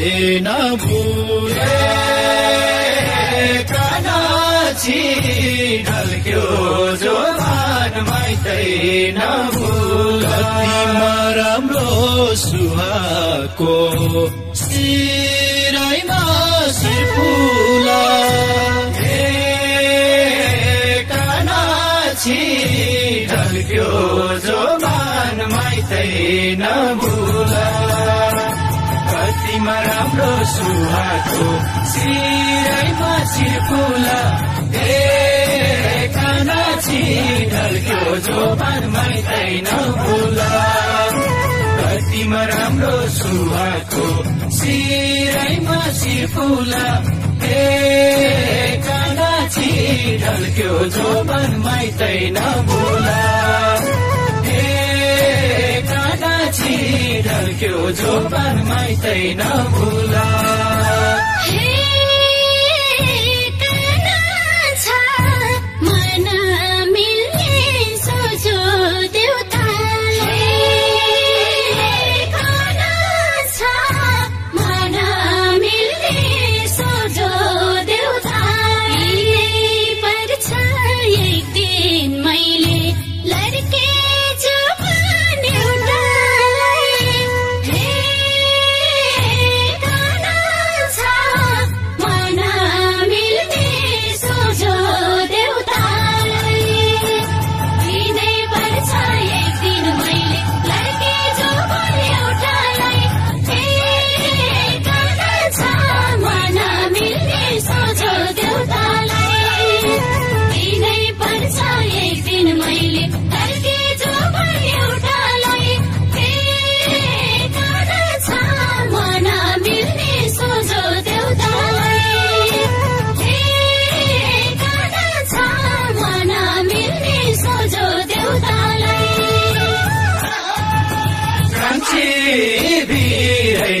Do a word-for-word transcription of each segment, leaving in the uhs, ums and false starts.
न भूले कानाची ढलक्यो जो भान माइतै न भूला तिमा राम्रो सुहाको सिरैमा सिफुला हे कानाची ढलक्यो जो भान माइतै न भूला तिमा राम्रो सुहाको सिरैमा सिफुला हे कानाची ढल्क्यो जो भान माइतै नभुला तिमा राम्रो सुहाको सिरैमा सिफुला हे कानाची ढल्क्यो जो भान माइतै नभुला ढल्क्यो जो भान माइतै नभुला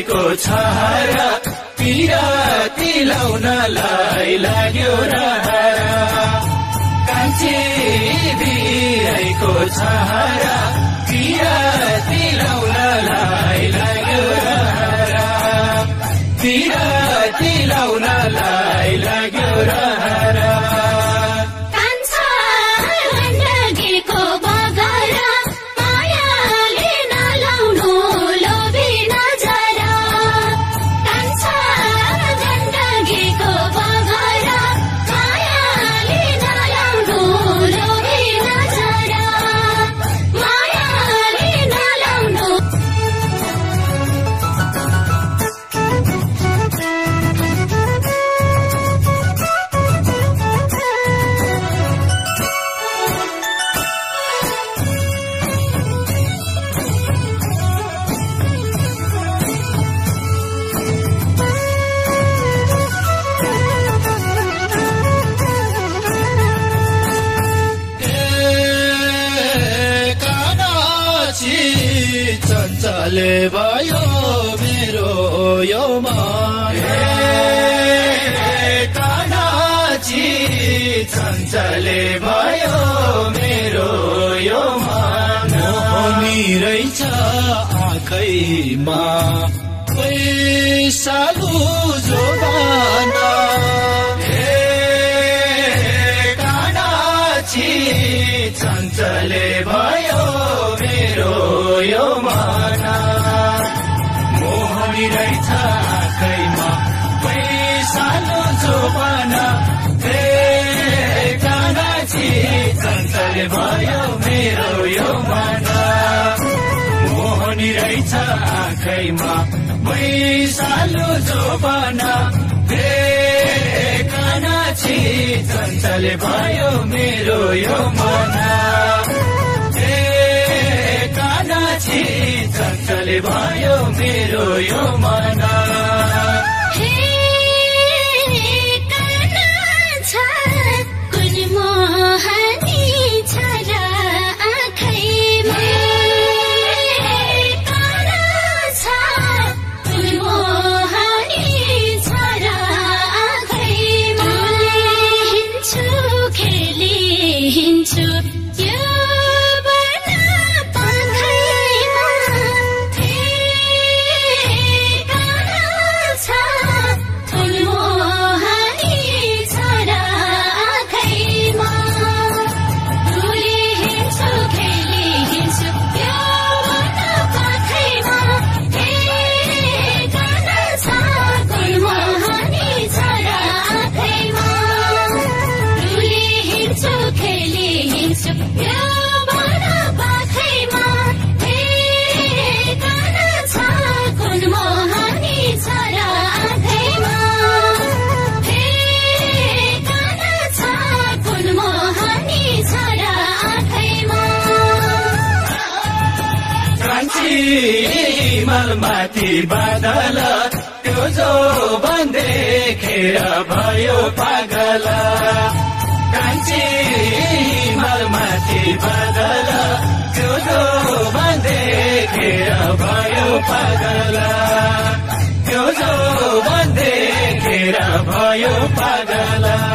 को छहरा पिराती लाउनलाई लाग्यो रहरा कान्छी बिराईको छहरा पिराती लाउनलाई लाग्यो रहरा पिराती लाउनलाई लाग्यो रहरा चञ्चल भयो मेरो यो मन हे कानाची चञ्चल भयो मेरो यो मन मोहनी रहेछ आँखैमा पैसा लुजो बाना हे कानाची चञ्चल भयो मेरो यो रहेछ आँखैमा पैसालो जोबाना हे कानाची चञ्चल भयो मेरो यो मन मोहनी रहेछ आँखैमा पैसालो जोबाना हे कानाची चञ्चल भयो मेरो यो मन चञ्चल भयो मेरो यो मन मालमाथि बादला त्यो जो बन्दे खेर भयो पागला कान्छी मालमाथि बादला त्यो जो बन्दे खेर भयो पागला त्यो जो बन्दे खेर भयो पागला।